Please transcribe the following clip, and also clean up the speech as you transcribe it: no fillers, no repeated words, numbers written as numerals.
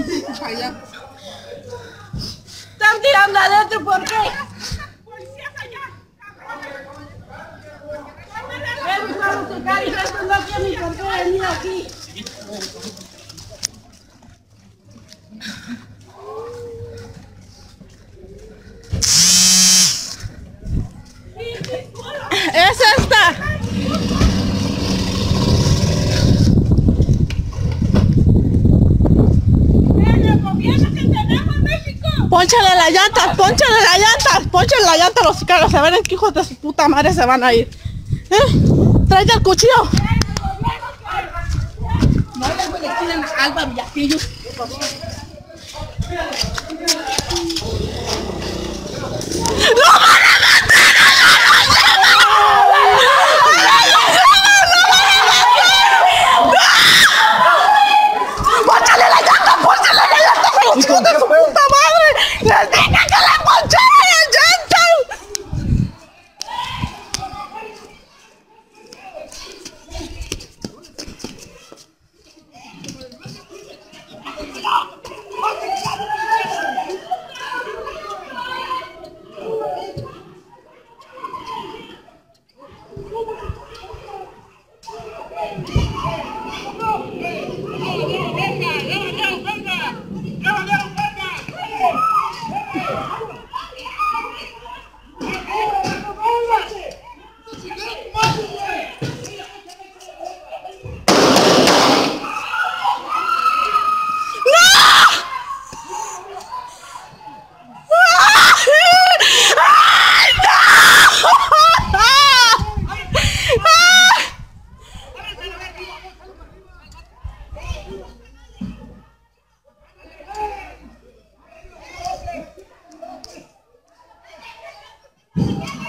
Están tirando adentro, ¿por qué? Policía allá, cabrón. No quiere ni por qué venir aquí. ¡Es esta! Pónchale las llantas, pónchale las llantas, pónchale las llantas a los sicarios, a ver qué hijos de su puta madre se van a ir. Tráete el cuchillo. No le voy a decir a Alba Villacillo. ¡No van a matar a la ¡No! ¡Pónchale la llanta, pónchale la llanta a los hijos de su puta madre! ¡La niña que la ponchara la llanta! Yeah.